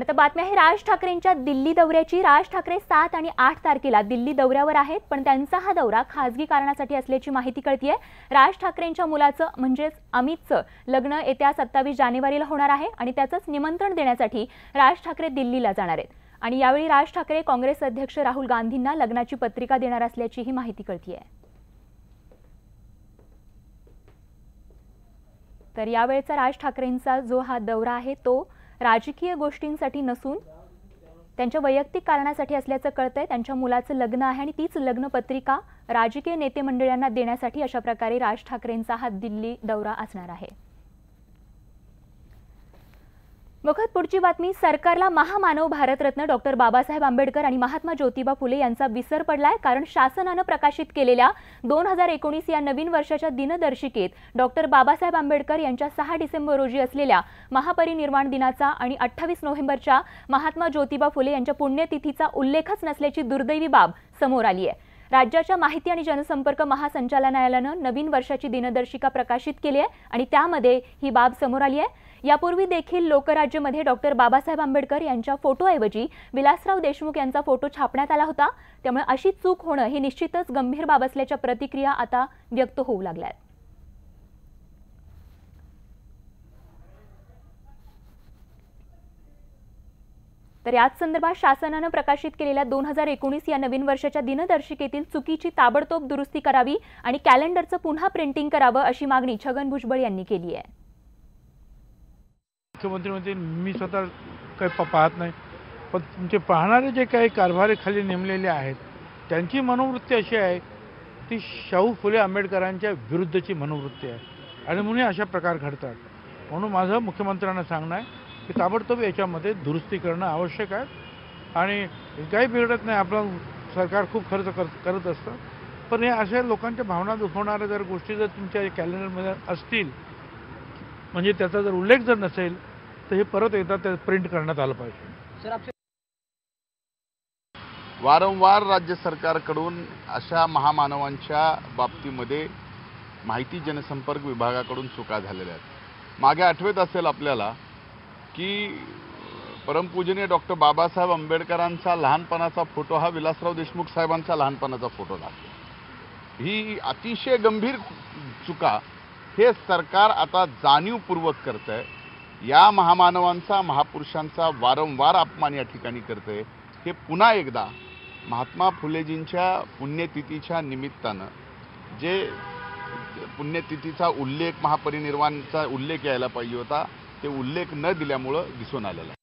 आणि आता बातमी आहे राज ठाकरेंच्या दिल्ली दौऱ्याची। राज ठाकरे 7 आणि 8 तारखेला दिल्ली दौऱ्यावर आहेत, पण त्यांचा हा दौरा खासगी कारणासाठी असल्याची माहिती कळतेय। राज ठाकरेंच्या मुलाचं म्हणजेच अमितचं लग्न येत्या 27 जानेवारीला होणार आहे आणि त्याचंच निमंत्रण देण्यासाठी राज ठाकरे दिल्लीला जाणार आहेत आणि यावेळी राज ठाकरे काँग्रेस अध्यक्ष राहुल गांधींना लग्नाची पत्रिका देणार असल्याची ही माहिती कळतेय। तर यावेळचा राज ठाकरेंचा जो हा दौरा आहे तो राजकीय गोष्टींसाठी नसून त्यांच्या वैयक्तिक कारणासाठी असल्याचं कळतंय। त्यांच्या मुलाचं लग्न आहे आणि तीच लग्न पत्रिका राजकीय नेते मंडळांना देण्यासाठी अशा प्रकारे राज ठाकरेंचा हा दिल्ली दौरा असणार आहे। मुखतपुरची बातमी। सरकारला महामानव भारतरत्न डॉक्टर बाबासाहेब आंबेडकर आणि महात्मा ज्योतिबा फुले यांचा विसर पडलाय, कारण शासनाने प्रकाशित केलेल्या 2019 या नवीन वर्षाच्या दिनदर्शिकेत डॉक्टर बाबासाहेब आंबेडकर यांच्या 6 डिसेंबर रोजी असलेल्या महापरिनिर्वाण दिनाचा आणि 28 नोव्हेंबरच्या महात्मा ज्योतिबा फुले यांच्या पुण्यतिथीचा उल्लेखच नसल्याची दुर्दैवी बाब समोर आली आहे। राज्याच्या माहिती आणि जनसंपर्क महासंचालनालयाने नवीन वर्षाची दिनदर्शिका प्रकाशित केली आहे आणि त्यामध्ये ही बाब समोर आली आहे। यापूर्वी देखील लोकराज्य मध्ये डॉक्टर बाबासाहेब आंबेडकर यांच्या फोटोऐवजी विलासराव देशमुख यांचा फोटो छापण्यात आला होता, त्यामुळे अशी चूक होणं ही निश्चितच गंभीर बाब असल्याच्या प्रतिक्रिया आता व्यक्त होऊ लागल्या। तर याच संदर्भात शासनाने प्रकाशित केलेल्या 2019 या नवीन वर्षाच्या दिनदर्शिकेतील चुकीची ताबडतोब दुरुस्ती करावी आणि कॅलेंडरचं पुन्हा प्रिंटिंग करावं अशी मागणी छगन भुजबळ यांनी केली आहे। मुख्यमंत्री म्हणजे मी स्वतः काही पाहत नाही, पण तुमचे पाहणारे जे काही कारभारी खाली नेमलेले आहेत त्यांची मनोवृत्ती अशी आहे, ती शाहू फुले आंबेडकरांच्या विरुद्धची मनोवृत्ती आहे आणि म्हणून अशा प्रकार घडतात। म्हणून माझं मुख्यमंत्र्यांना सांगणं आहे की ताबडतोब याच्यामध्ये दुरुस्ती करणं आवश्यक आहे आणि काही बिघडत नाही। आपलं सरकार खूप खर्च करत असतं, पण हे अशा लोकांच्या भावना दुखवणाऱ्या जर गोष्टी जर तुमच्या कॅलेंडरमध्ये असतील म्हणजे त्याचा जर उल्लेख जर नसेल तर हे परत एकदा ते प्रिंट करण्यात आलं पाहिजे। वारंवार राज्य सरकारकडून अशा महामानवांच्या बाबतीमध्ये माहिती जनसंपर्क विभागाकडून चुका झालेल्या आहेत। मागे आठवत असेल आपल्याला की परमपूजनीय डॉक्टर बाबासाहेब आंबेडकरांचा लहानपणाचा फोटो हा विलासराव देशमुख साहेबांचा लहानपणाचा फोटो लागतो। ही अतिशय गंभीर चुका हे सरकार आता जाणीवपूर्वक करत आहे। या महामानवांचा महापुरुषांचा वारंवार अपमान या ठिकाणी करते। हे पुन्हा एकदा महात्मा फुलेजींच्या पुण्यतिथीच्या निमित्तानं जे पुण्यतिथीचा उल्लेख महापरिनिर्वाणचा उल्लेख यायला पाहिजे होता ते उल्लेख न दिल्यामुळं दिसून आलेला